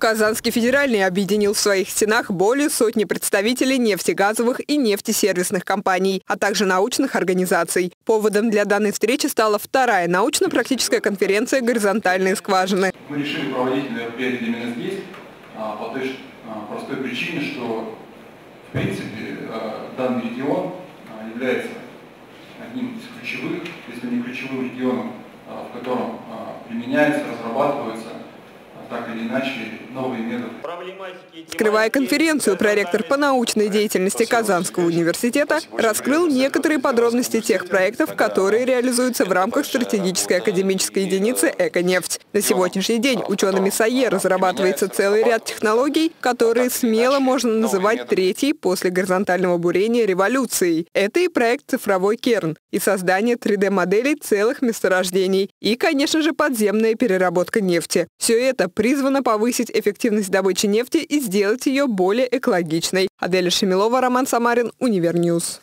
Казанский федеральный объединил в своих стенах более сотни представителей нефтегазовых и нефтесервисных компаний, а также научных организаций. Поводом для данной встречи стала вторая научно-практическая конференция «Горизонтальные скважины». Мы решили проводить мероприятие именно здесь по той простой причине, что в принципе данный регион является одним из ключевых, если не ключевым регионом, в котором применяется, разрабатывается так или иначе новые методы. Открывая конференцию, проректор по научной деятельности Казанского университета раскрыл некоторые подробности тех проектов, которые реализуются в рамках стратегической академической единицы «Эко-нефть». На сегодняшний день учеными САЕ разрабатывается целый ряд технологий, которые смело можно называть третьей после горизонтального бурения революцией. Это и проект «Цифровой керн», и создание 3D-моделей целых месторождений, и, конечно же, подземная переработка нефти. Все это призвано повысить эффективность добычи нефти и сделать ее более экологичной. Аделя Шемелова, Роман Самарин, УниверНьюс.